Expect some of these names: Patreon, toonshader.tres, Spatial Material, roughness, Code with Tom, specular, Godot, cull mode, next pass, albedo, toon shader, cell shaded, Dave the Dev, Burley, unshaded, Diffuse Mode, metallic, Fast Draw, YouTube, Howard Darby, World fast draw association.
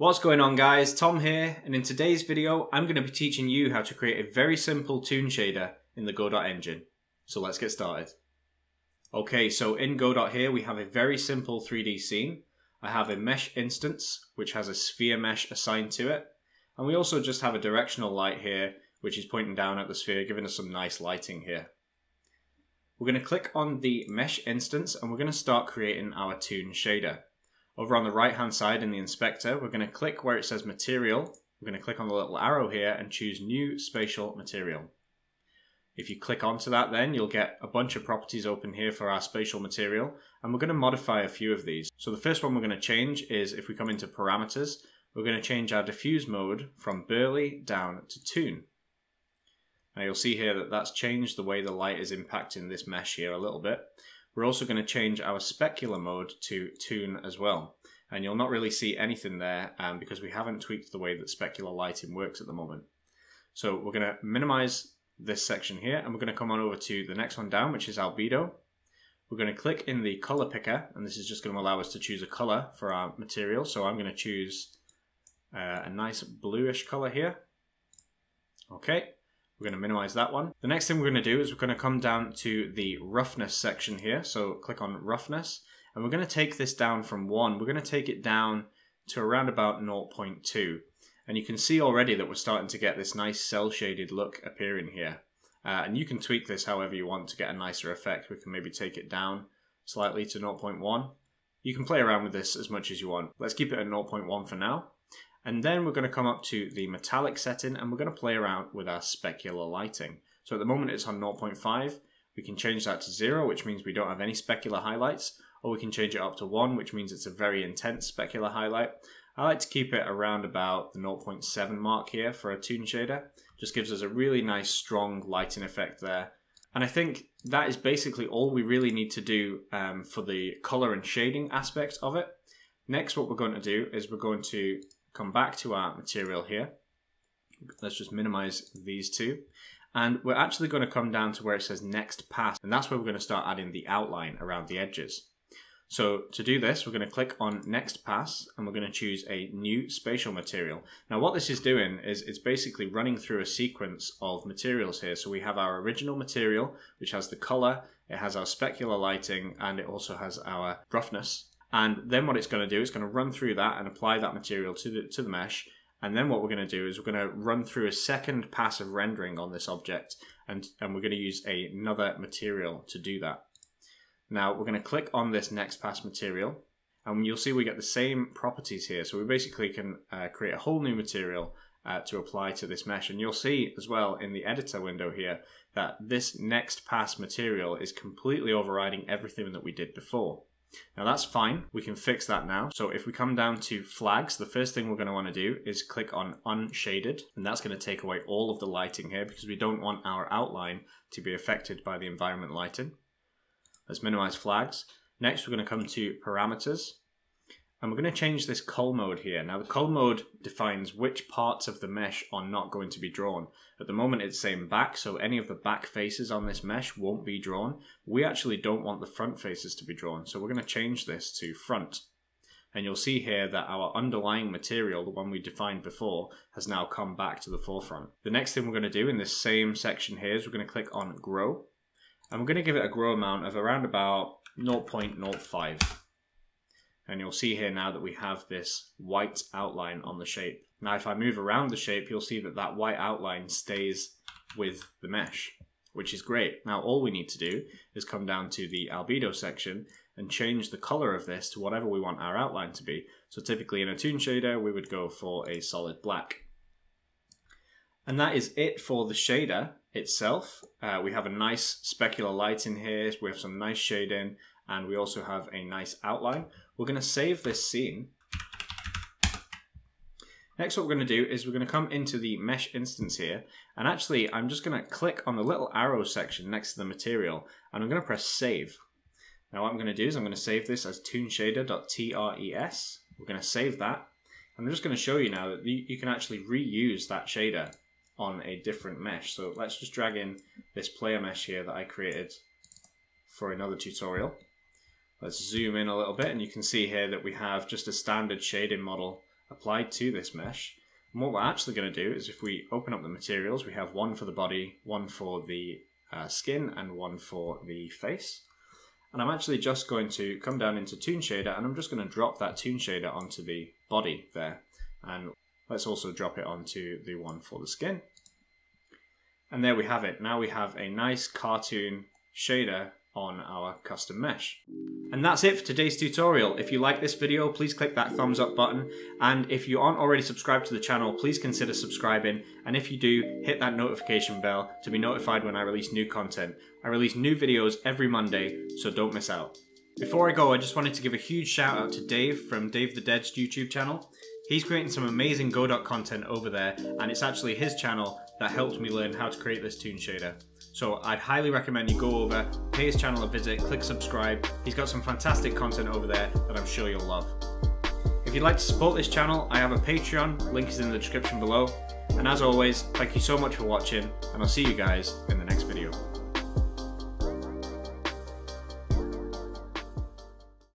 What's going on, guys? Tom here, and in today's video I'm going to be teaching you how to create a very simple toon shader in the Godot engine. So let's get started. Okay, so in Godot here we have a very simple 3D scene. I have a mesh instance which has a sphere mesh assigned to it, and we also just have a directional light here which is pointing down at the sphere, giving us some nice lighting here. We're going to click on the mesh instance and we're going to start creating our toon shader. Over on the right hand side in the inspector, we're going to click where it says material. We're going to click on the little arrow here and choose new spatial material. If you click onto that, then you'll get a bunch of properties open here for our spatial material, and we're going to modify a few of these. So the first one we're going to change is, if we come into parameters, we're going to change our diffuse mode from Burley down to toon. Now you'll see here that that's changed the way the light is impacting this mesh here a little bit. We're also going to change our specular mode to toon as well. And you'll not really see anything there because we haven't tweaked the way that specular lighting works at the moment. So we're going to minimize this section here and we're going to come on over to the next one down, which is albedo. We're going to click in the color picker, and this is just going to allow us to choose a color for our material. So I'm going to choose a nice bluish color here. Okay. We're going to minimize that one. The next thing we're going to do is we're going to come down to the roughness section here. So click on roughness, and we're going to take this down from 1. We're going to take it down to around about 0.2. And you can see already that we're starting to get this nice cell shaded look appearing here. And you can tweak this however you want to get a nicer effect. We can maybe take it down slightly to 0.1. You can play around with this as much as you want. Let's keep it at 0.1 for now. And then we're going to come up to the metallic setting and we're going to play around with our specular lighting. So at the moment it's on 0.5. We can change that to 0, which means we don't have any specular highlights, or we can change it up to 1, which means it's a very intense specular highlight. I like to keep it around about the 0.7 mark here for a toon shader. Just gives us a really nice strong lighting effect there. And I think that is basically all we really need to do for the color and shading aspect of it. Next, what we're going to do is we're going to come back to our material here. Let's just minimize these two. And we're actually going to come down to where it says next pass. And that's where we're going to start adding the outline around the edges. So to do this, we're going to click on next pass and we're going to choose a new spatial material. Now what this is doing is it's basically running through a sequence of materials here. So we have our original material, which has the color, it has our specular lighting, and it also has our roughness. And then what it's going to do, it's going to run through that and apply that material to the mesh. And then what we're going to do is we're going to run through a second pass of rendering on this object. And we're going to use another material to do that. Now we're going to click on this next pass material. And you'll see we get the same properties here. So we basically can create a whole new material to apply to this mesh. And you'll see as well in the editor window here that this next pass material is completely overriding everything that we did before. Now that's fine, we can fix that now. So if we come down to flags, the first thing we're going to want to do is click on unshaded, and that's going to take away all of the lighting here because we don't want our outline to be affected by the environment lighting. Let's minimize flags. Next we're going to come to parameters, and we're going to change this cull mode here. Now the cull mode defines which parts of the mesh are not going to be drawn. At the moment it's saying back, so any of the back faces on this mesh won't be drawn. We actually don't want the front faces to be drawn, so we're going to change this to front. And you'll see here that our underlying material, the one we defined before, has now come back to the forefront. The next thing we're going to do in this same section here is we're going to click on grow, and we're going to give it a grow amount of around about 0.05. And you'll see here now that we have this white outline on the shape. Now if I move around the shape, you'll see that that white outline stays with the mesh, which is great. Now all we need to do is come down to the albedo section and change the color of this to whatever we want our outline to be. So typically in a toon shader, we would go for a solid black. And that is it for the shader itself. We have a nice specular light in here, we have some nice shading, and we also have a nice outline. We're going to save this scene. Next, what we're going to do is we're going to come into the mesh instance here, and actually I'm just going to click on the little arrow section next to the material and I'm going to press save. Now what I'm going to do is I'm going to save this as toonshader.tres. We're going to save that. I'm just going to show you now that you can actually reuse that shader on a different mesh. So let's just drag in this player mesh here that I created for another tutorial. Let's zoom in a little bit, and you can see here that we have just a standard shading model applied to this mesh. And what we're actually going to do is, if we open up the materials, we have one for the body, one for the skin, and one for the face. And I'm actually just going to come down into Toon Shader, and I'm just going to drop that Toon Shader onto the body there. And let's also drop it onto the one for the skin. And there we have it. Now we have a nice cartoon shader on our custom mesh. And that's it for today's tutorial. If you like this video, please click that thumbs up button. And if you aren't already subscribed to the channel, please consider subscribing. And if you do, hit that notification bell to be notified when I release new content. I release new videos every Monday, so don't miss out. Before I go, I just wanted to give a huge shout out to Dave from Dave the Dead's YouTube channel. He's creating some amazing Godot content over there, and it's actually his channel that helped me learn how to create this toon shader. So I'd highly recommend you go over, pay his channel a visit, click subscribe. He's got some fantastic content over there that I'm sure you'll love. If you'd like to support this channel, I have a Patreon, link is in the description below. And as always, thank you so much for watching, and I'll see you guys in the next video.